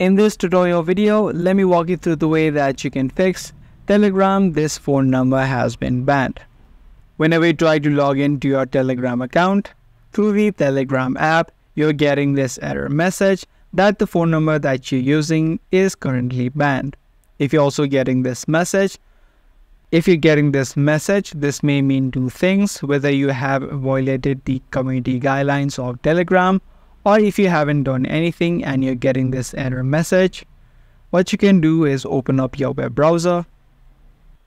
In this tutorial video, let me walk you through the way that you can fix Telegram. This phone number has been banned. Whenever you try to log into your Telegram account through the Telegram app, you're getting this error message that the phone number that you're using is currently banned. If you're getting this message, this may mean two things: whether you have violated the community guidelines of Telegram, or if you haven't done anything and you're getting this error message. What you can do is open up your web browser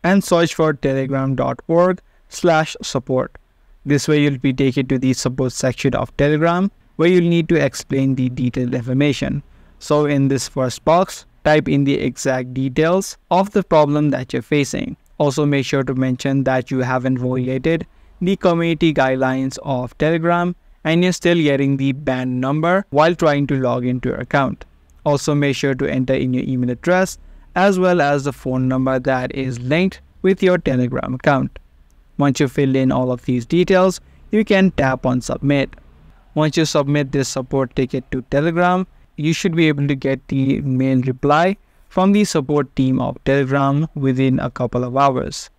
and search for telegram.org/support. This way you'll be taken to the support section of Telegram, where you'll need to explain the detailed information. So in this first box, type in the exact details of the problem that you're facing. Also, make sure to mention that you haven't violated the community guidelines of Telegram and you're still getting the banned number while trying to log into your account. Also, make sure to enter in your email address as well as the phone number that is linked with your Telegram account. Once you fill in all of these details, you can tap on submit. Once you submit this support ticket to Telegram, you should be able to get the mail reply from the support team of Telegram within a couple of hours.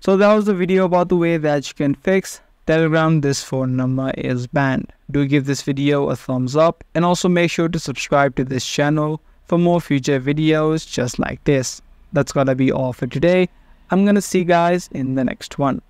So that was the video about the way that you can fix Telegram. This phone number is banned. Do give this video a thumbs up and also make sure to subscribe to this channel for more future videos just like this. That's gonna be all for today. I'm gonna see you guys in the next one.